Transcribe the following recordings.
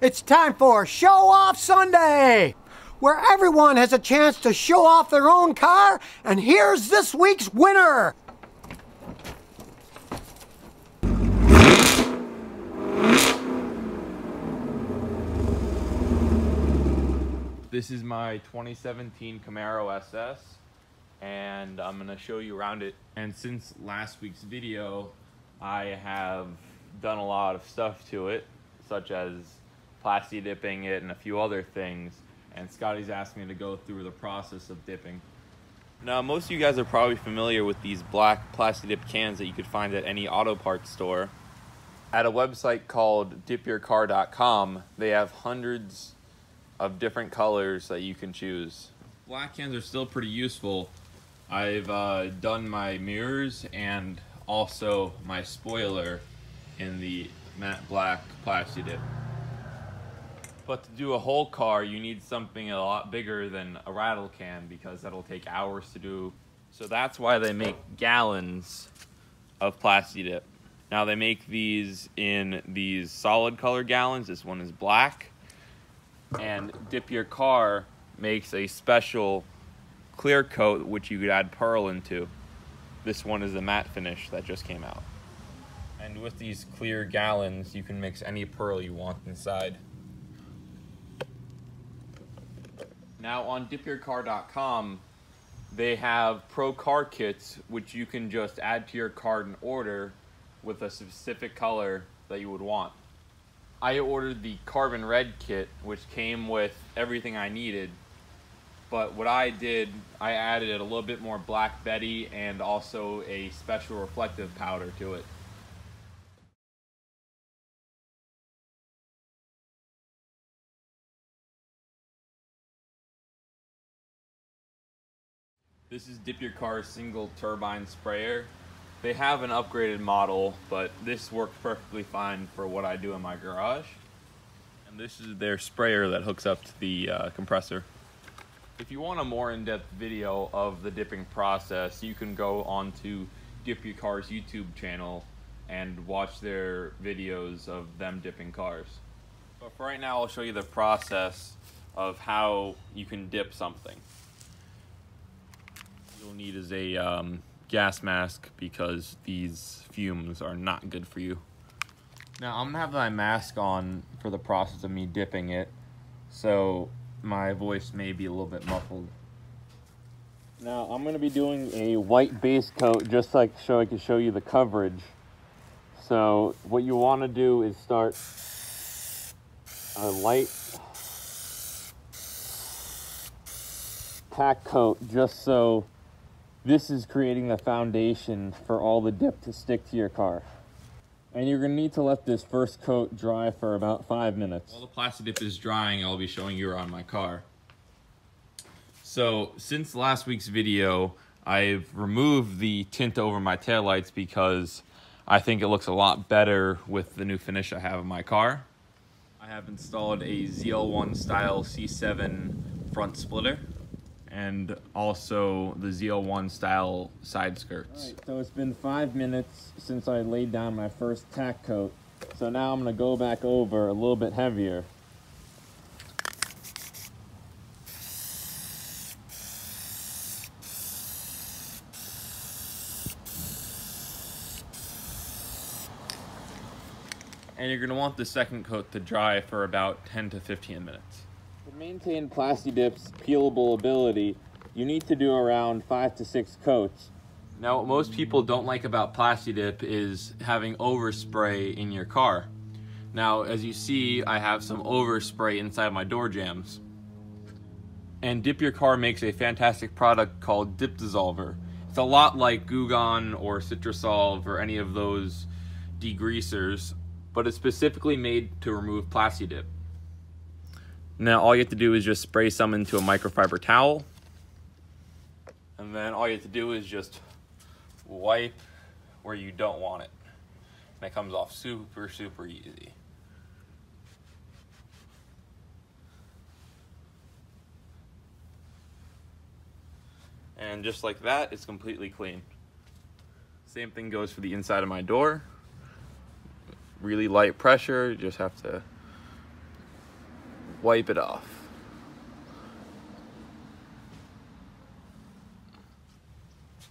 It's time for Show Off Sunday, where everyone has a chance to show off their own car, and here's this week's winner. This is my 2017 Camaro SS, and I'm gonna show you around it. And since last week's video, I have done a lot of stuff to it, such as plasti dipping it and a few other things, and Scotty's asked me to go through the process of dipping. Now, most of you guys are probably familiar with these black plasti dip cans that you could find at any auto parts store. At a website called dipyourcar.com, they have hundreds of different colors that you can choose. Black cans are still pretty useful. I've done my mirrors and also my spoiler in the matte black plasti dip. But to do a whole car, you need something a lot bigger than a rattle can, because that'll take hours to do. So that's why they make gallons of plasti dip. Now, they make these in these solid color gallons. This one is black. And Dip Your Car makes a special clear coat, which you could add pearl into. This one is a matte finish that just came out. And with these clear gallons, you can mix any pearl you want inside. Now, on dipyourcar.com, they have pro car kits, which you can just add to your car and order with a specific color that you would want. I ordered the carbon red kit, which came with everything I needed, but what I did, I added a little bit more Black Betty and also a special reflective powder to it. This is Dip Your Car's single turbine sprayer. They have an upgraded model, but this worked perfectly fine for what I do in my garage. And this is their sprayer that hooks up to the compressor. If you want a more in-depth video of the dipping process, you can go onto Dip Your Car's YouTube channel and watch their videos of them dipping cars. But for right now, I'll show you the process of how you can dip something. You'll need is a gas mask, because these fumes are not good for you. Now, I'm gonna have my mask on for the process of me dipping it, so my voice may be a little bit muffled. Now, I'm gonna be doing a white base coat, just like so I can show you the coverage. So what you want to do is start a light tack coat, just so this is creating the foundation for all the dip to stick to your car. And you're gonna need to let this first coat dry for about 5 minutes. While the plasti dip is drying, I'll be showing you around my car. So since last week's video, I've removed the tint over my taillights because I think it looks a lot better with the new finish I have in my car. I have installed a ZL1 style C7 front splitter, and also the ZL1 style side skirts. All right, so it's been 5 minutes since I laid down my first tack coat. So now I'm gonna go back over a little bit heavier. And you're gonna want the second coat to dry for about 10 to 15 minutes. To maintain Plasti Dip's peelable ability, you need to do around 5 to 6 coats. Now, what most people don't like about Plasti Dip is having overspray in your car. Now, as you see, I have some overspray inside my door jams. And Dip Your Car makes a fantastic product called Dip Dissolver. It's a lot like Goo Gone or Citrusolve or any of those degreasers, but it's specifically made to remove Plasti Dip. Now, all you have to do is just spray some into a microfiber towel. And then all you have to do is just wipe where you don't want it. And it comes off super, super easy. And just like that, it's completely clean. Same thing goes for the inside of my door. Really light pressure, you just have to wipe it off.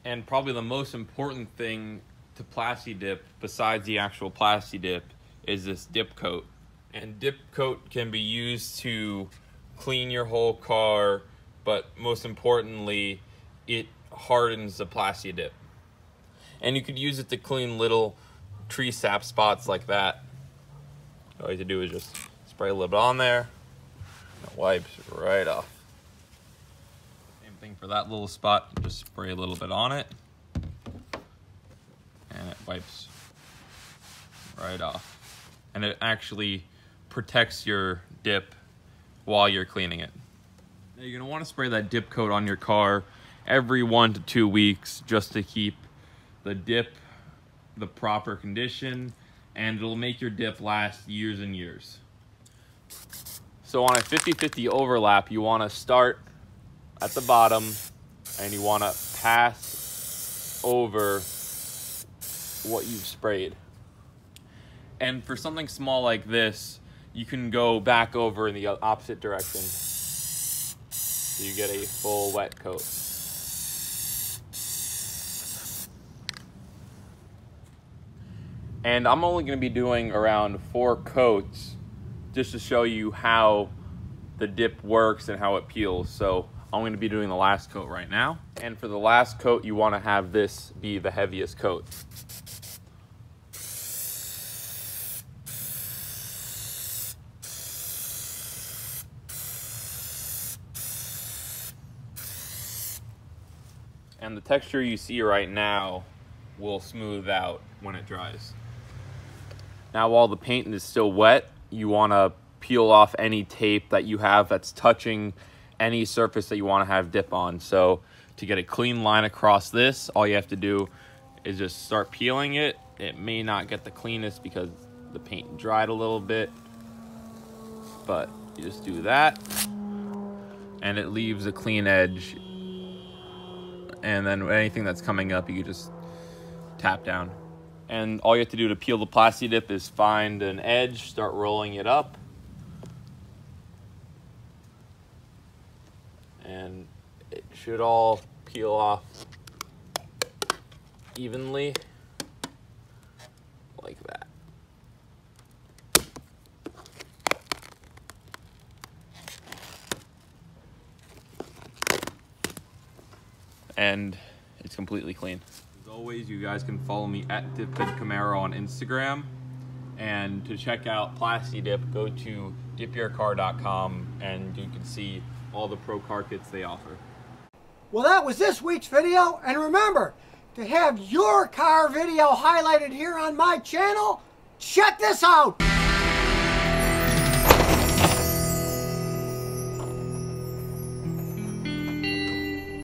And probably the most important thing to Plasti Dip, besides the actual Plasti Dip, is this dip coat. And dip coat can be used to clean your whole car, but most importantly, it hardens the Plasti Dip. And you could use it to clean little tree sap spots like that. All you have to do is just spray a little bit on there, and it wipes right off. Same thing for that little spot, just spray a little bit on it, and it wipes right off. And it actually protects your dip while you're cleaning it. Now you're gonna wanna spray that dip coat on your car every 1 to 2 weeks just to keep the dip the proper condition, and it'll make your dip last years and years. So on a 50-50 overlap, you wanna start at the bottom and you wanna pass over what you've sprayed. And for something small like this, you can go back over in the opposite direction, so you get a full wet coat. And I'm only going to be doing around 4 coats just to show you how the dip works and how it peels. So I'm going to be doing the last coat right now. And for the last coat, you want to have this be the heaviest coat. And the texture you see right now will smooth out when it dries. Now, while the paint is still wet, you want to peel off any tape that you have that's touching any surface that you want to have dip on. So to get a clean line across this, all you have to do is just start peeling it. It may not get the cleanest because the paint dried a little bit, but you just do that and it leaves a clean edge. And then anything that's coming up, you just tap down. And all you have to do to peel the Plasti Dip is find an edge, start rolling it up, and it should all peel off evenly, like that. And it's completely clean. As always, you guys can follow me at Dipfedcamaro on Instagram. And to check out Plasti Dip, go to dipyourcar.com and you can see all the pro car kits they offer. Well, that was this week's video. And remember, to have your car video highlighted here on my channel, check this out.